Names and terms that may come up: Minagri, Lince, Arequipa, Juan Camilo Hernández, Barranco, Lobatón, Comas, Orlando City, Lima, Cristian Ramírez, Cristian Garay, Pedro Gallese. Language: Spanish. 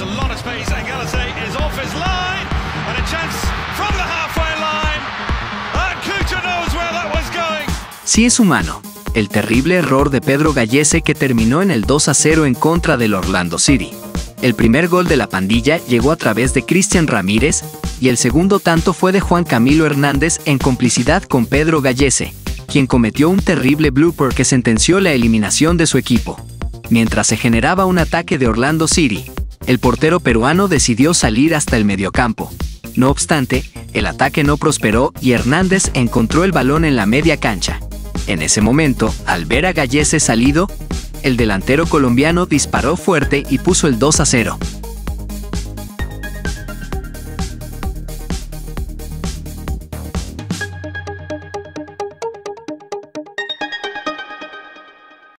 There's a lot of space and Gallese is off his line and a chance from the halfway line. Kucha knows where that was going. Sí es humano. El terrible error de Pedro Gallese que terminó en el 2-0 en contra del Orlando City. El primer gol de la pandilla llegó a través de Cristian Ramírez y el segundo tanto fue de Juan Camilo Hernández en complicidad con Pedro Gallese, quien cometió un terrible blooper que sentenció la eliminación de su equipo. Mientras se generaba un ataque de Orlando City, el portero peruano decidió salir hasta el mediocampo. No obstante, el ataque no prosperó y Hernández encontró el balón en la media cancha. En ese momento, al ver a Gallese salido, el delantero colombiano disparó fuerte y puso el 2-0.